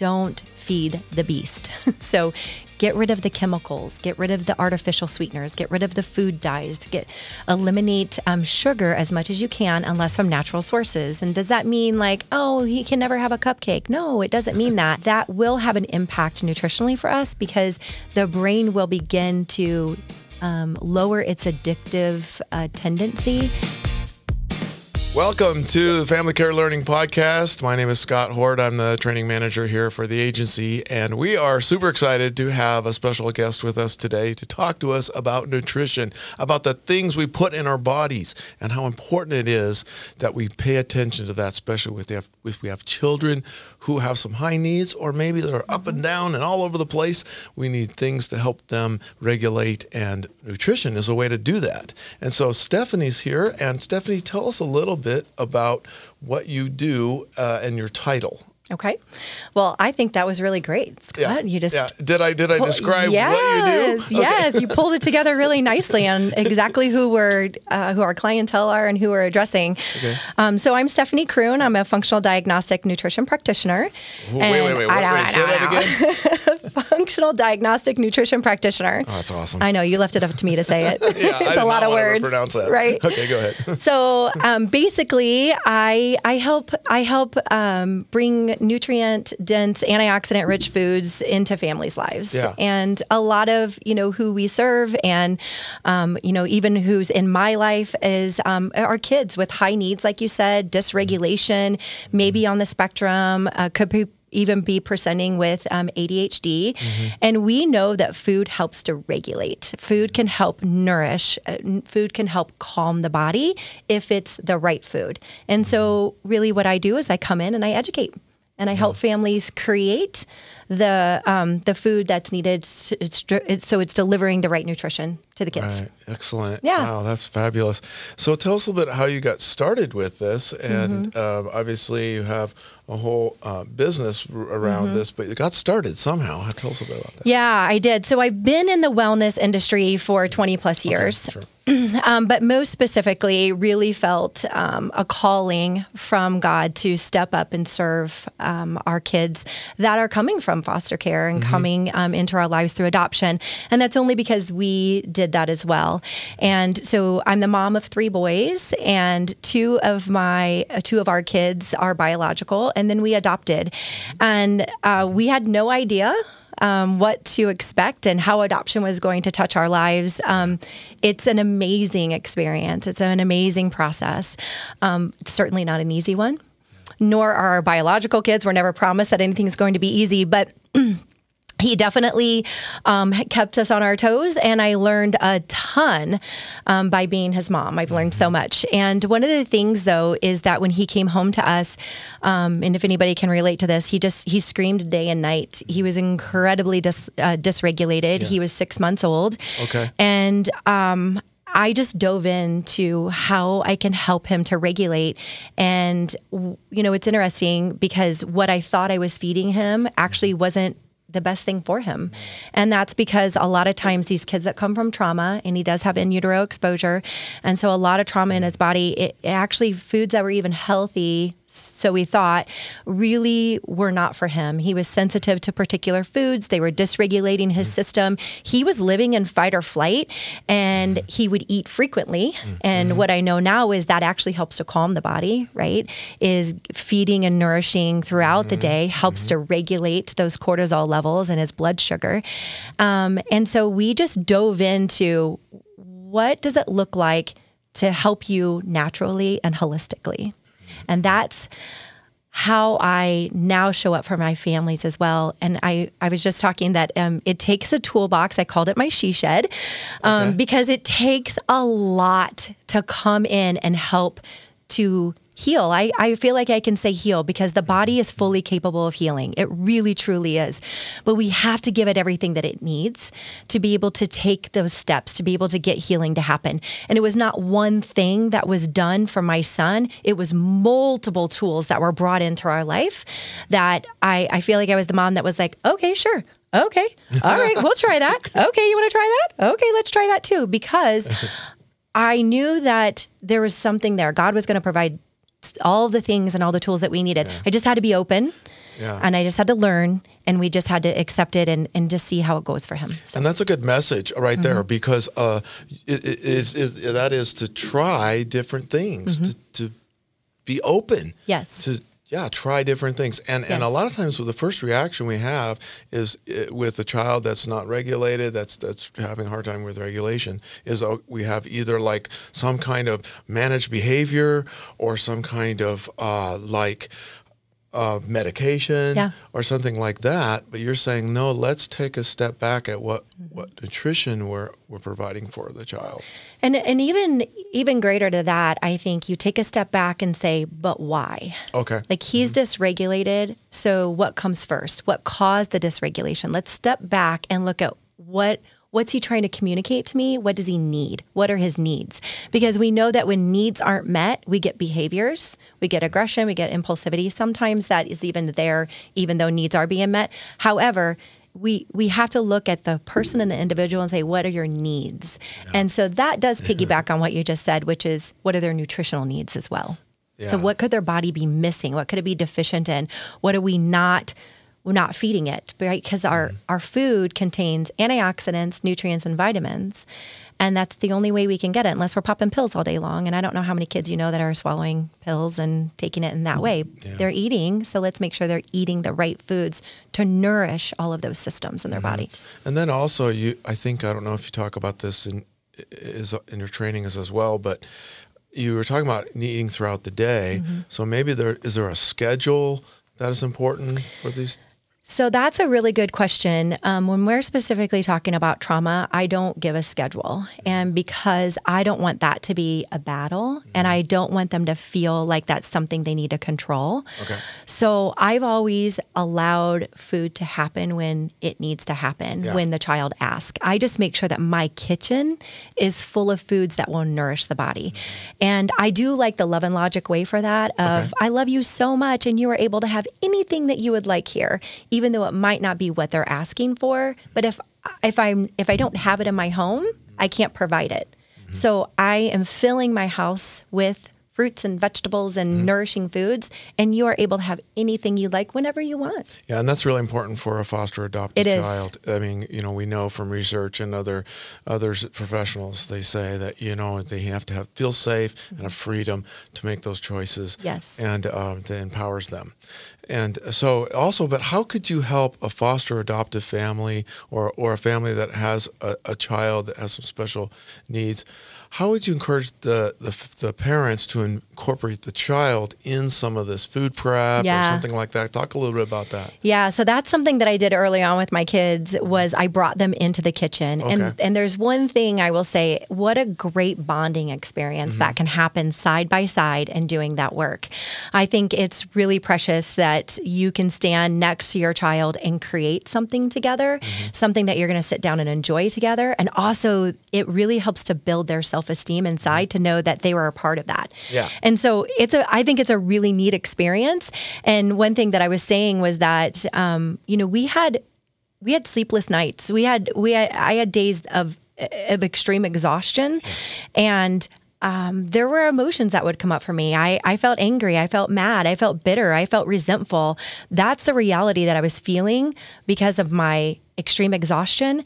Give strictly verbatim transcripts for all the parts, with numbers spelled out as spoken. Don't feed the beast. So get rid of the chemicals, get rid of the artificial sweeteners, get rid of the food dyes, get eliminate um, sugar as much as you can, unless from natural sources. And does that mean like, oh, he can never have a cupcake? No, it doesn't mean that. That will have an impact nutritionally for us because the brain will begin to um, lower its addictive uh, tendency. Welcome to the Family Care Learning Podcast. My name is Scott Hort. I'm the training manager here for the agency, and we are super excited to have a special guest with us today to talk to us about nutrition, about the things we put in our bodies and how important it is that we pay attention to that, especially if we have children who have some high needs or maybe they're up and down and all over the place. We need things to help them regulate, and nutrition is a way to do that. And so Stephanie's here, and Stephanie, tell us a little bit bit about what you do uh, and your title. Okay. Well, I think that was really great, Scott. Yeah. You just yeah. Did I did I describe yes, what you do? Yes, okay. You pulled it together really nicely on exactly who we're uh, who our clientele are and who we're addressing. Okay. Um, so I'm Stephanie Kreun. I'm a functional diagnostic nutrition practitioner. Ooh, wait, wait, wait, wait. I, wait, wait, I, wait I, say I, that I, again. Functional diagnostic nutrition practitioner. Oh, that's awesome. I know you left it up to me to say it. yeah, it's I a lot of words. Pronounce that. Right. Okay, go ahead. So um, basically, I I help I help um, bring nutrient-dense, antioxidant-rich foods into families' lives. Yeah. And a lot of, you know, who we serve and, um, you know, even who's in my life is um, our kids with high needs, like you said, dysregulation, maybe on the spectrum, uh, could be even be presenting with um, A D H D. Mm-hmm. And we know that food helps to regulate. Food can help nourish. Food can help calm the body if it's the right food. And so really what I do is I come in and I educate. And I help families create the um, the food that's needed, so it's, so it's delivering the right nutrition to the kids. Right. Excellent. Yeah. Wow, that's fabulous. So tell us a little bit how you got started with this. And mm-hmm. um, obviously you have a whole uh, business around mm-hmm. this, but you got started somehow. Tell us a bit about that. Yeah, I did. So I've been in the wellness industry for twenty plus years. Okay, sure. Um, but most specifically, really felt um, a calling from God to step up and serve um, our kids that are coming from foster care and mm-hmm. coming um, into our lives through adoption. And that's only because we did that as well. And so I'm the mom of three boys, and two of my uh, two of our kids are biological, and then we adopted. And uh, we had no idea Um, what to expect and how adoption was going to touch our lives. Um, it's an amazing experience. It's an amazing process. Um, it's certainly not an easy one, nor are our biological kids. We're never promised that anything's going to be easy, but he definitely um, kept us on our toes, and I learned a ton um, by being his mom. I've learned so much. And one of the things, though, is that when he came home to us, um, and if anybody can relate to this, he just, he screamed day and night. He was incredibly dis, uh, dysregulated. Yeah. He was six months old. Okay. And um, I just dove into how I can help him to regulate. And, you know, it's interesting because what I thought I was feeding him actually wasn't the best thing for him. And that's because a lot of times these kids that come from trauma, and he does have in utero exposure. And so a lot of trauma in his body, it, it actually foods that were even healthy, so we thought, really were not for him. He was sensitive to particular foods. They were dysregulating his mm. system. He was living in fight or flight, and mm. he would eat frequently. Mm. And mm. what I know now is that actually helps to calm the body, right? Is feeding and nourishing throughout mm. the day helps mm. to regulate those cortisol levels and his blood sugar. Um, and so we just dove into what does it look like to help you naturally and holistically? And that's how I now show up for my families as well. And I, I was just talking that um, it takes a toolbox. I called it my she shed um, okay. because it takes a lot to come in and help to heal. I, I feel like I can say heal because the body is fully capable of healing. It really, truly is. But we have to give it everything that it needs to be able to take those steps, to be able to get healing to happen. And it was not one thing that was done for my son. It was multiple tools that were brought into our life that I, I feel like I was the mom that was like, okay, sure. Okay. All right. We'll try that. Okay. You want to try that? Okay. Let's try that too. Because I knew that there was something there. God was going to provide all the things and all the tools that we needed. Yeah. I just had to be open Yeah. And I just had to learn, and we just had to accept it and, and just see how it goes for him. So. And that's a good message right mm-hmm. there, because uh, it, it is, is, that is to try different things, mm-hmm. to, to be open. Yes. To, yeah, try different things. And yes. and a lot of times with the first reaction we have is with a child that's not regulated, that's that's having a hard time with regulation, is we have either like some kind of managed behavior or some kind of uh, like uh, medication yeah. or something like that. But you're saying, no, let's take a step back at what, what nutrition we're, we're providing for the child. And, and even even greater to that, I think you take a step back and say, but why? Okay. Like he's mm-hmm. dysregulated, so what comes first? What caused the dysregulation? Let's step back and look at what what's he trying to communicate to me? What does he need? What are his needs? Because we know that when needs aren't met, we get behaviors, we get aggression, we get impulsivity. Sometimes that is even there, even though needs are being met. However, we we have to look at the person and the individual and say, what are your needs? Yeah. And so that does piggyback on what you just said, which is what are their nutritional needs as well? Yeah. So what could their body be missing? What could it be deficient in? What are we not we're not feeding it, right? Because our, mm-hmm. our food contains antioxidants, nutrients, and vitamins. And that's the only way we can get it unless we're popping pills all day long. And I don't know how many kids you know that are swallowing pills and taking it in that way. Yeah. They're eating, so let's make sure they're eating the right foods to nourish all of those systems in their mm-hmm. body. And then also, you, I think, I don't know if you talk about this in, is, in your trainings as well, but you were talking about eating throughout the day. Mm-hmm. So maybe there is there a schedule that is important for these? So that's a really good question. Um, when we're specifically talking about trauma, I don't give a schedule. And because I don't want that to be a battle, and I don't want them to feel like that's something they need to control. Okay. So I've always allowed food to happen when it needs to happen, yeah. when the child asks. I just make sure that my kitchen is full of foods that will nourish the body. Mm-hmm. And I do like the love and logic way for that of, okay. I love you so much, and you are able to have anything that you would like here, even though it might not be what they're asking for. But if if I'm if I don't have it in my home, I can't provide it. Mm-hmm. So I am filling my house with fruits and vegetables and mm-hmm. nourishing foods, and you are able to have anything you like whenever you want. Yeah, and that's really important for a foster adopted child. It is. I mean, you know, we know from research and other others professionals, they say that, you know, they have to have feel safe mm-hmm. and a freedom to make those choices. Yes, and um, that empowers them. And so also, but how could you help a foster adoptive family or, or a family that has a, a child that has some special needs? How would you encourage the, the, the parents to incorporate the child in some of this food prep yeah. or something like that? Talk a little bit about that. Yeah, so that's something that I did early on with my kids was I brought them into the kitchen. Okay. And, and there's one thing I will say, what a great bonding experience mm-hmm. that can happen side by side and doing that work. I think it's really precious that you can stand next to your child and create something together, mm-hmm. something that you're going to sit down and enjoy together. And also it really helps to build their self-esteem inside to know that they were a part of that. Yeah. And so it's a, I think it's a really neat experience. And one thing that I was saying was that, um, you know, we had, we had sleepless nights. We had, we had, I had days of, of extreme exhaustion and Um, there were emotions that would come up for me. I, I felt angry. I felt mad. I felt bitter. I felt resentful. That's the reality that I was feeling because of my extreme exhaustion.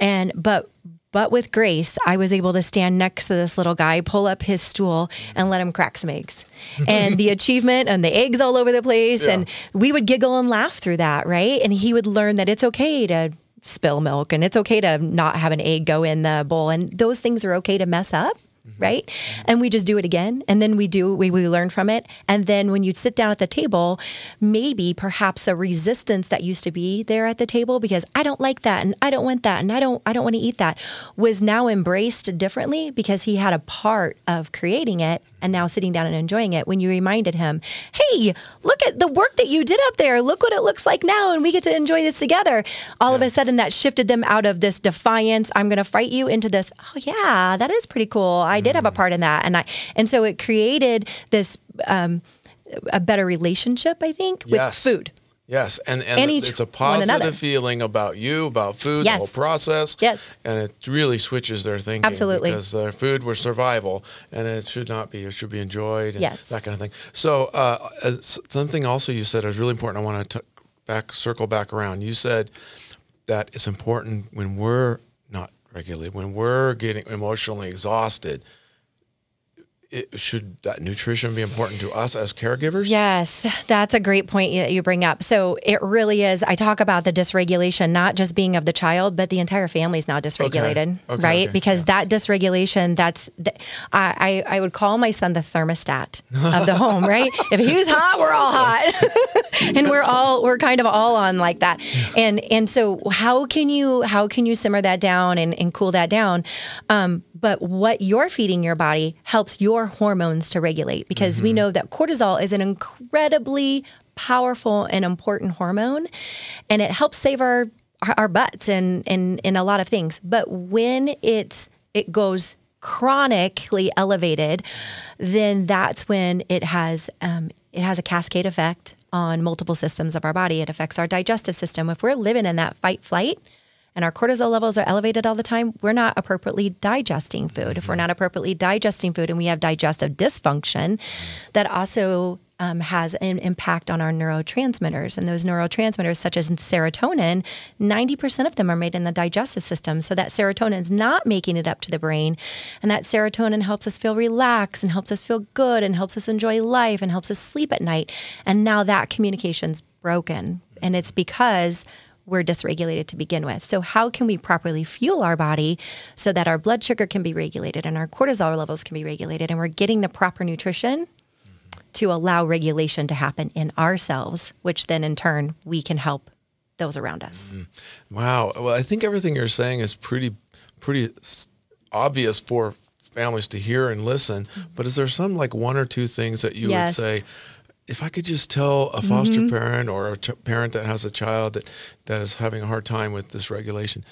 And, but, but with grace, I was able to stand next to this little guy, pull up his stool and let him crack some eggs and the achievement and the eggs all over the place. Yeah. And we would giggle and laugh through that. Right. And he would learn that it's okay to spill milk and it's okay to not have an egg go in the bowl. And those things are okay to mess up. Right. And we just do it again. And then we do, we, we learn from it. And then when you sit down at the table, maybe perhaps a resistance that used to be there at the table because I don't like that and I don't want that and I don't, I don't want to eat that was now embraced differently because he had a part of creating it and now sitting down and enjoying it when you reminded him, hey, look at the work that you did up there. Look what it looks like now. And we get to enjoy this together. All yeah. of a sudden that shifted them out of this defiance. I'm going to fight you into this. Oh yeah, that is pretty cool. I did have a part in that. And I, and so it created this, um, a better relationship, I think, with yes. food. Yes, and, and, and it's a positive feeling about you, about food, yes. the whole process. Yes. And it really switches their thinking. Absolutely. Because their food was survival, and it should not be. It should be enjoyed and yes. that kind of thing. So uh, something also you said is really important. I want to back circle back around. You said that it's important when we're not regulated, when we're getting emotionally exhausted, It, should that nutrition be important to us as caregivers? Yes, that's a great point that you bring up. So it really is. I talk about the dysregulation, not just being of the child, but the entire family is now dysregulated, okay. Okay, right? Okay. Because yeah. that dysregulation, that's, the, I, I would call my son the thermostat of the home, right? If he was hot, we're all hot. And we're all, we're kind of all on like that. Yeah. And, and so how can you, how can you simmer that down and, and cool that down? Um, but what you're feeding your body helps your hormones to regulate, because mm-hmm. we know that cortisol is an incredibly powerful and important hormone, and it helps save our our butts and and in a lot of things. But when it's it goes chronically elevated, then that's when it has um, it has a cascade effect on multiple systems of our body. It affects our digestive system. If we're living in that fight flight, and our cortisol levels are elevated all the time, we're not appropriately digesting food. If we're not appropriately digesting food and we have digestive dysfunction, that also um, has an impact on our neurotransmitters. And those neurotransmitters, such as serotonin, ninety percent of them are made in the digestive system. So that serotonin is not making it up to the brain. And that serotonin helps us feel relaxed and helps us feel good and helps us enjoy life and helps us sleep at night. And now that communication's broken. And it's because we're dysregulated to begin with. So how can we properly fuel our body so that our blood sugar can be regulated and our cortisol levels can be regulated, and we're getting the proper nutrition to allow regulation to happen in ourselves, which then in turn we can help those around us. Mm-hmm. Wow. Well, I think everything you're saying is pretty, pretty obvious for families to hear and listen, mm-hmm. but is there some like one or two things that you yes. would say, if I could just tell a foster mm-hmm. parent or a parent that has a child that, that is having a hard time with this regulation,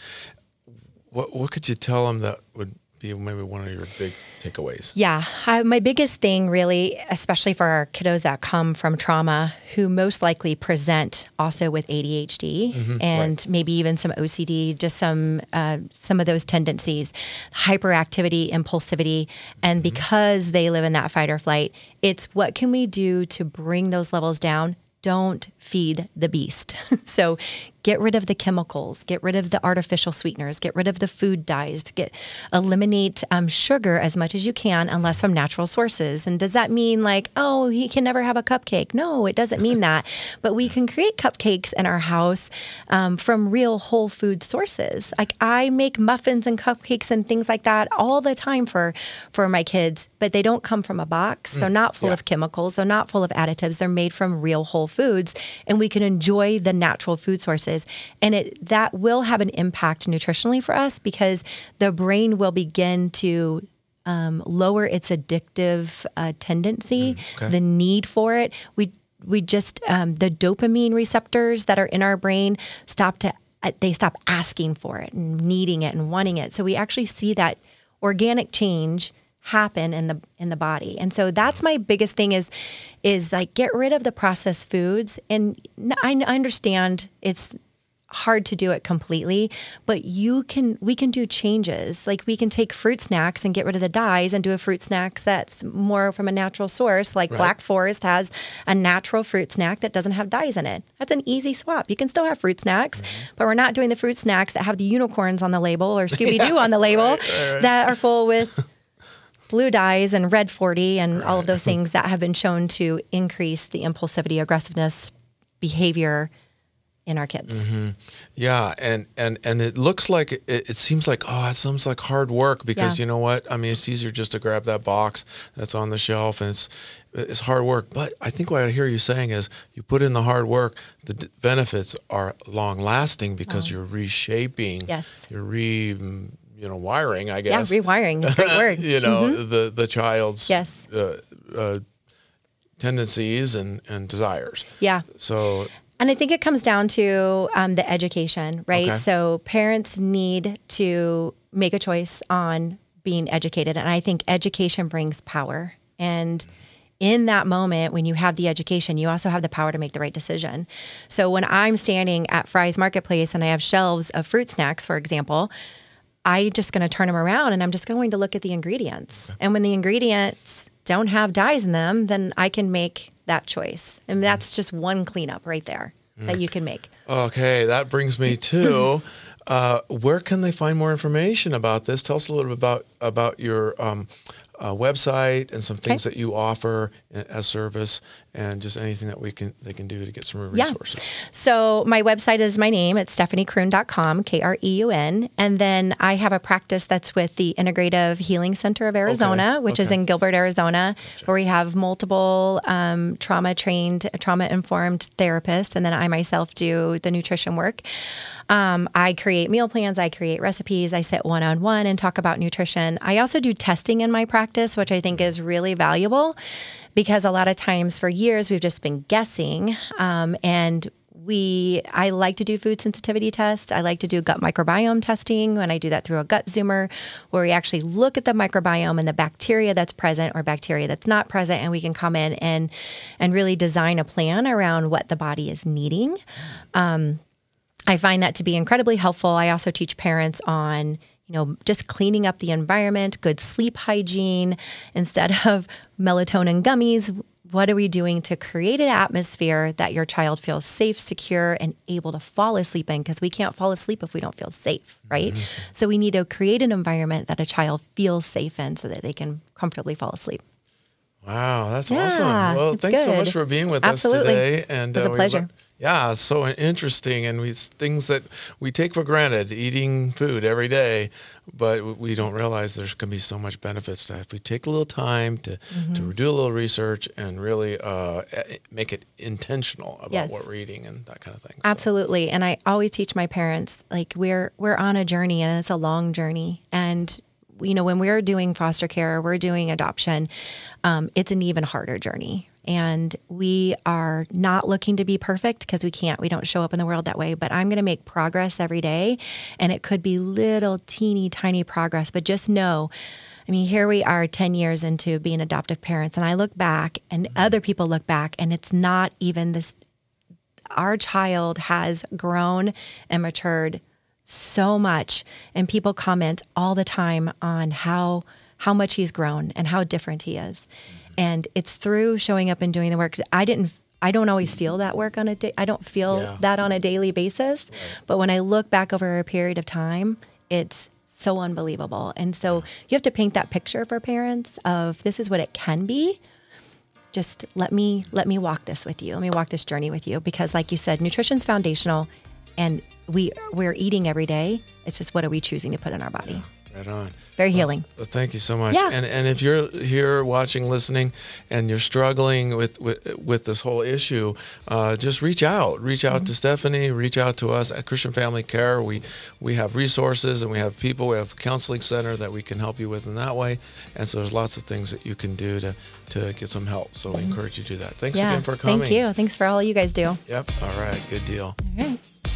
what, what could you tell them that would be maybe one of your big takeaways? Yeah. I, my biggest thing really, especially for our kiddos that come from trauma, who most likely present also with A D H D mm-hmm, and right. maybe even some O C D, just some, uh, some of those tendencies, hyperactivity, impulsivity. And mm-hmm. because they live in that fight or flight, it's what can we do to bring those levels down? Don't feed the beast. So get rid of the chemicals, get rid of the artificial sweeteners, get rid of the food dyes, get, eliminate um, sugar as much as you can, unless from natural sources. And does that mean like, oh, he can never have a cupcake? No, it doesn't mean that. But we can create cupcakes in our house um, from real whole food sources. Like I make muffins and cupcakes and things like that all the time for, for my kids, but they don't come from a box. Mm, they're not full yeah. of chemicals. They're not full of additives. They're made from real whole foods, and we can enjoy the natural food sources. And it that will have an impact nutritionally for us, because the brain will begin to um, lower its addictive uh, tendency, mm, okay. the need for it. We we just um, the dopamine receptors that are in our brain stop to they stop asking for it and needing it and wanting it. So we actually see that organic change happen in the in the body. And so that's my biggest thing is is like get rid of the processed foods. And I understand it's hard to do it completely, but you can we can do changes. Like we can take fruit snacks and get rid of the dyes and do a fruit snack that's more from a natural source. Like right. Black Forest has a natural fruit snack that doesn't have dyes in it. That's an easy swap. You can still have fruit snacks, mm-hmm. but we're not doing the fruit snacks that have the unicorns on the label or Scooby-Doo yeah, on the label right, right, right. that are full with blue dyes and red forty and right. all of those things that have been shown to increase the impulsivity, aggressiveness, behavior in our kids. Mm-hmm. Yeah. And, and, and it looks like, it, it seems like, oh, it seems like hard work because yeah. you know what? I mean, it's easier just to grab that box that's on the shelf, and it's, it's hard work. But I think what I hear you saying is you put in the hard work, the d benefits are long lasting because oh. you're reshaping, yes. you're re you know, wiring, I guess. Yeah, rewiring is a great word. you know, mm-hmm. the, the child's yes. uh, uh, tendencies and, and desires. Yeah. So. And I think it comes down to um, the education, right? Okay. So parents need to make a choice on being educated. And I think education brings power. And in that moment, when you have the education, you also have the power to make the right decision. So when I'm standing at Fry's Marketplace and I have shelves of fruit snacks, for example, I'm just going to turn them around and I'm just going to look at the ingredients. And when the ingredients don't have dyes in them, then I can make that choice. And that's just one cleanup right there mm. that you can make. Okay, that brings me to... Uh, where can they find more information about this? Tell us a little bit about, about your um, uh, website and some things okay. that you offer as service and just anything that we can they can do to get some resources. Yeah. So my website is my name. It's stephanie kreun dot com, K R E U N. And then I have a practice that's with the Integrative Healing Center of Arizona, okay. which okay. is in Gilbert, Arizona, gotcha. Where we have multiple um, trauma-trained, trauma-informed therapists. And then I myself do the nutrition work. Um, I create meal plans. I create recipes. I sit one-on-one and talk about nutrition. I also do testing in my practice, which I think is really valuable because a lot of times for years we've just been guessing. Um, and we, I like to do food sensitivity tests. I like to do gut microbiome testing, and I do that through a Gut Zoomer, where we actually look at the microbiome and the bacteria that's present or bacteria that's not present, and we can come in and and really design a plan around what the body is needing. Um, I find that to be incredibly helpful. I also teach parents on, you know, just cleaning up the environment, good sleep hygiene. Instead of melatonin gummies, what are we doing to create an atmosphere that your child feels safe, secure, and able to fall asleep in? Because we can't fall asleep if we don't feel safe, right? Mm-hmm. So we need to create an environment that a child feels safe in so that they can comfortably fall asleep. Wow, that's yeah, awesome. Well, thanks good. so much for being with Absolutely. us today. And, it was uh, a pleasure. Look, yeah, so interesting. And we, things that we take for granted, eating food every day, but we don't realize there's going to be so much benefits to that. If we take a little time to, mm-hmm. to do a little research and really uh, make it intentional about yes. what we're eating and that kind of thing. So. Absolutely. And I always teach my parents, like, we're, we're on a journey, and it's a long journey. And you know, when we're doing foster care, we're doing adoption, um, it's an even harder journey. And we are not looking to be perfect because we can't. We don't show up in the world that way. But I'm going to make progress every day. And it could be little teeny tiny progress. But just know, I mean, here we are ten years into being adoptive parents. And I look back and mm-hmm. other people look back, and it's not even this. Our child has grown and matured so much, and people comment all the time on how how much he's grown and how different he is. And it's through showing up and doing the work. I didn't I don't always feel that work on a day. I don't feel yeah. that on a daily basis, but when I look back over a period of time, it's so unbelievable. And so you have to paint that picture for parents of, this is what it can be. Just let me let me walk this with you. Let me walk this journey with you, because like you said, nutrition's foundational, and We, we're eating every day. It's just, what are we choosing to put in our body? Yeah, right on. Very healing. Well, well, thank you so much. Yeah. And, and if you're here watching, listening, and you're struggling with, with, with this whole issue, uh, just reach out. Reach out mm-hmm. to Stephanie. Reach out to us at Christian Family Care. We, we have resources, and we have people. We have a counseling center that we can help you with in that way. And so there's lots of things that you can do to, to get some help. So mm-hmm. we encourage you to do that. Thanks yeah. again for coming. Thank you. Thanks for all you guys do. Yep. All right. Good deal. All right.